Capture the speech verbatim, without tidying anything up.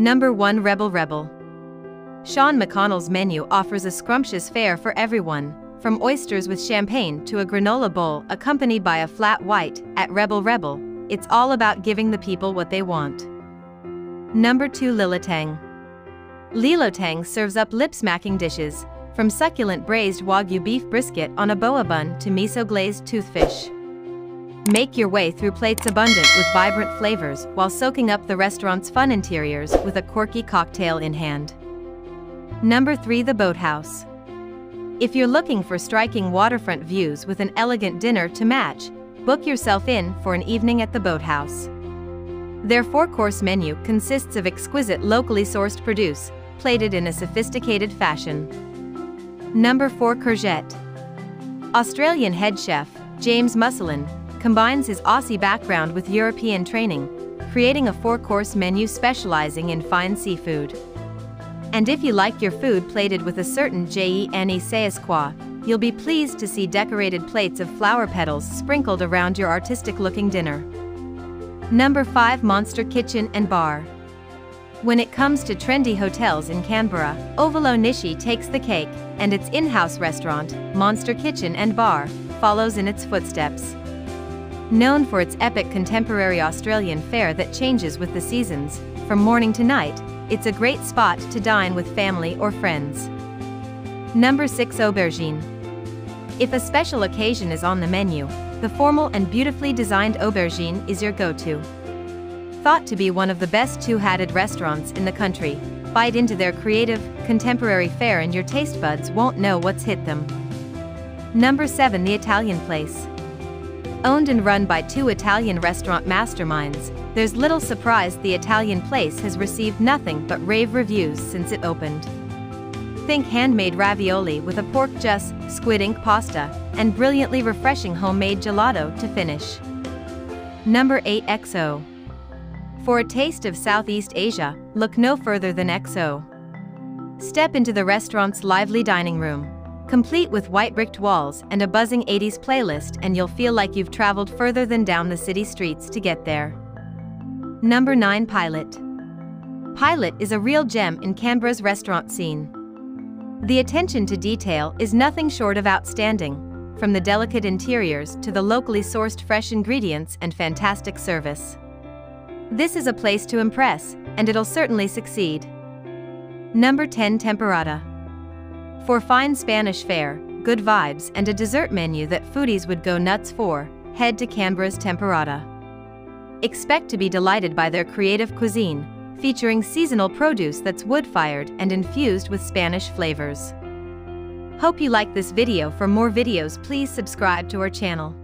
Number one Rebel Rebel. Sean McConnell's menu offers a scrumptious fare for everyone, from oysters with champagne to a granola bowl accompanied by a flat white. At Rebel Rebel, it's all about giving the people what they want. Number two Lilo Tang. Lilo Tang serves up lip-smacking dishes, from succulent braised wagyu beef brisket on a boa bun to miso-glazed toothfish. Make your way through plates abundant with vibrant flavors while soaking up the restaurant's fun interiors with a quirky cocktail in hand. Number three The Boathouse. If you're looking for striking waterfront views with an elegant dinner to match, book yourself in for an evening at the Boathouse. Their four-course menu consists of exquisite locally sourced produce, plated in a sophisticated fashion. Number four Courgette. Australian head chef James Musselin combines his Aussie background with European training, creating a four-course menu specializing in fine seafood. And if you like your food plated with a certain gene Seasqua, you'll be pleased to see decorated plates of flower petals sprinkled around your artistic-looking dinner. Number five Monster Kitchen and Bar. When it comes to trendy hotels in Canberra, Ovolo Nishi takes the cake, and its in-house restaurant, Monster Kitchen and Bar, follows in its footsteps. Known for its epic contemporary Australian fare that changes with the seasons, from morning to night, it's a great spot to dine with family or friends. Number six Aubergine. If a special occasion is on the menu, the formal and beautifully designed Aubergine is your go-to. Thought to be one of the best two-hatted restaurants in the country, bite into their creative, contemporary fare and your taste buds won't know what's hit them. Number seven The Italian Place. Owned and run by two Italian restaurant masterminds, there's little surprise the Italian Place has received nothing but rave reviews since it opened. Think handmade ravioli with a pork juice, squid ink pasta, and brilliantly refreshing homemade gelato to finish. Number eight X O. For a taste of Southeast Asia, look no further than X O. Step into the restaurant's lively dining room, complete with white-bricked walls and a buzzing eighties playlist, and you'll feel like you've traveled further than down the city streets to get there. Number nine Pilot. Pilot is a real gem in Canberra's restaurant scene. The attention to detail is nothing short of outstanding, from the delicate interiors to the locally sourced fresh ingredients and fantastic service. This is a place to impress, and it'll certainly succeed. Number ten Temporada. For fine Spanish fare, good vibes, and a dessert menu that foodies would go nuts for, head to Canberra's Temporada. Expect to be delighted by their creative cuisine, featuring seasonal produce that's wood-fired and infused with Spanish flavors. Hope you like this video. For more videos, please subscribe to our channel.